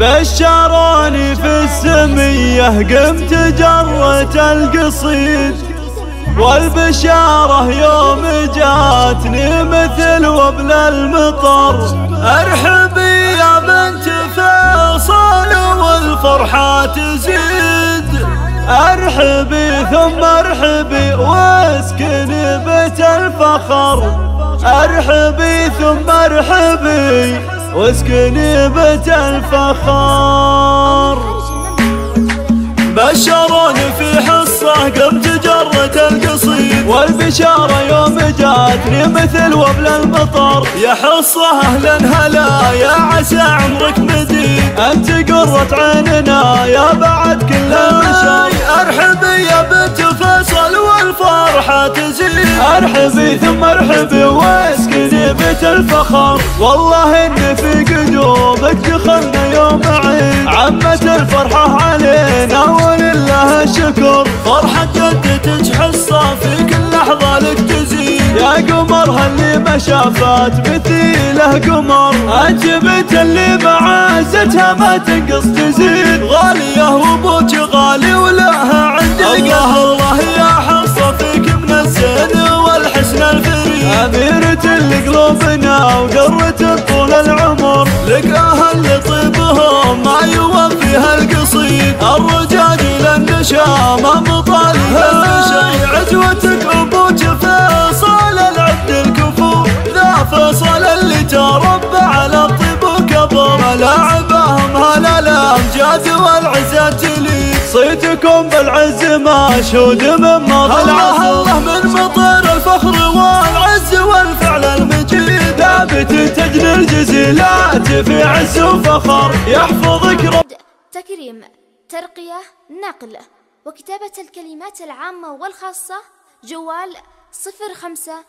بشروني في السمية قمت جرت القصيد، والبشارة يوم جاتني مثل وبل المطر. ارحبي يا بنت فيصل والفرحة تزيد، ارحبي ثم ارحبي واسكني بيت الفخر، ارحبي ثم ارحبي واسكني بيت الفخر. بشروني في حصة قمت جرت القصيد، والبشارة يوم جاتني مثل وبل المطر. يا حصة اهلا هلا يا عسى عمرك مديد، انت قرة عيننا يا بعد كل البشر. ارحبي يا بنت فيصل والفرحة تزيد، ارحبي ثم ارحبي واسكني بيت الفخر. والله ان في قدومك دخلنا يوم عيد، عمت الفرحة علينا ولله الشكر. فرحة جدتك حصة في كل لحظة لك تزيد، يا قمرها اللي ما شافت مثيله قمر، انت بنت اللي بعزتها ما تنقص تزيد. غالية وابوك غالي ولها عندك الله الله يا حصة فيك من الزين والحسن الفريد، أميرة لقلوبنا وقرة طول العمر، لك أهل طيبهم ما يوفيها القصيد. الرجال للنشامة مطالب النشاي، عدوتك أبوك فيصل العبد الكفور، ذا فيصل اللي تربى على الطيب وكبر، ملاعبهم هلا الأمجاد والعزة تلي، صيتكم بالعز مشهود من ماضي العصر. الله من مطر الفخر والعز والفعل المجيد، ثابت تجني الجزيلات في عز وفخر. يحفظك رب. تكريم، ترقية، نقل، وكتابة الكلمات العامة والخاصة. جوال 05